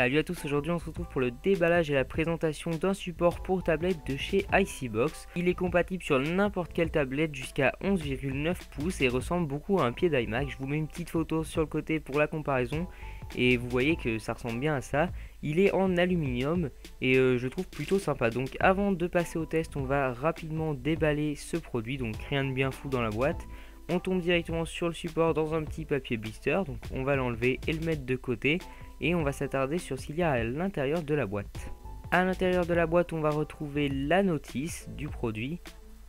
Salut à tous, aujourd'hui on se retrouve pour le déballage et la présentation d'un support pour tablette de chez ICY BOX. Il est compatible sur n'importe quelle tablette jusqu'à 11,9 pouces et ressemble beaucoup à un pied d'iMac. Je vous mets une petite photo sur le côté pour la comparaison et vous voyez que ça ressemble bien à ça. Il est en aluminium et je trouve plutôt sympa. Donc avant de passer au test, on va rapidement déballer ce produit, donc rien de bien fou dans la boîte. On tombe directement sur le support dans un petit papier blister, donc on va l'enlever et le mettre de côté. Et on va s'attarder sur ce qu'il y a à l'intérieur de la boîte. À l'intérieur de la boîte, on va retrouver la notice du produit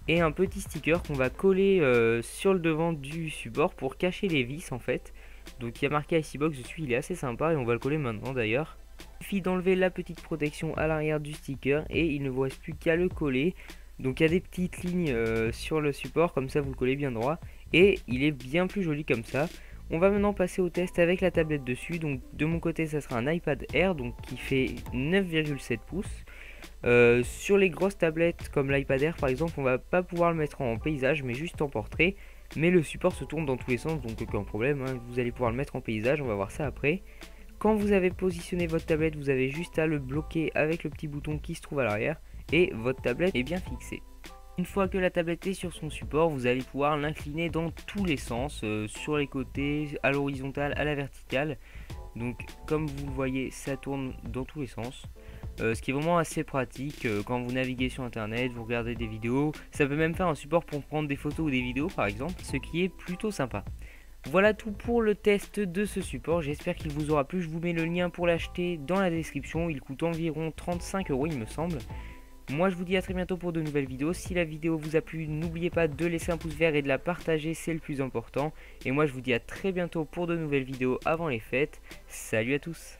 et un petit sticker qu'on va coller sur le devant du support pour cacher les vis en fait. Donc il y a marqué ICY BOX dessus, il est assez sympa et on va le coller maintenant d'ailleurs. Il suffit d'enlever la petite protection à l'arrière du sticker et il ne vous reste plus qu'à le coller. Donc il y a des petites lignes sur le support, comme ça vous le collez bien droit et il est bien plus joli comme ça. On va maintenant passer au test avec la tablette dessus. Donc de mon côté ça sera un iPad Air donc qui fait 9,7 pouces. Sur les grosses tablettes comme l'iPad Air par exemple, on va pas pouvoir le mettre en paysage mais juste en portrait. Mais le support se tourne dans tous les sens donc aucun problème, hein. Vous allez pouvoir le mettre en paysage, on va voir ça après. Quand vous avez positionné votre tablette, vous avez juste à le bloquer avec le petit bouton qui se trouve à l'arrière et votre tablette est bien fixée. Une fois que la tablette est sur son support, vous allez pouvoir l'incliner dans tous les sens, sur les côtés, à l'horizontale, à la verticale. Donc comme vous le voyez, ça tourne dans tous les sens. Ce qui est vraiment assez pratique quand vous naviguez sur internet, vous regardez des vidéos. Ça peut même faire un support pour prendre des photos ou des vidéos par exemple, ce qui est plutôt sympa. Voilà tout pour le test de ce support, j'espère qu'il vous aura plu. Je vous mets le lien pour l'acheter dans la description, il coûte environ 35 € il me semble. Moi je vous dis à très bientôt pour de nouvelles vidéos. Si la vidéo vous a plu, n'oubliez pas de laisser un pouce vert et de la partager, c'est le plus important. Et moi je vous dis à très bientôt pour de nouvelles vidéos avant les fêtes. Salut à tous!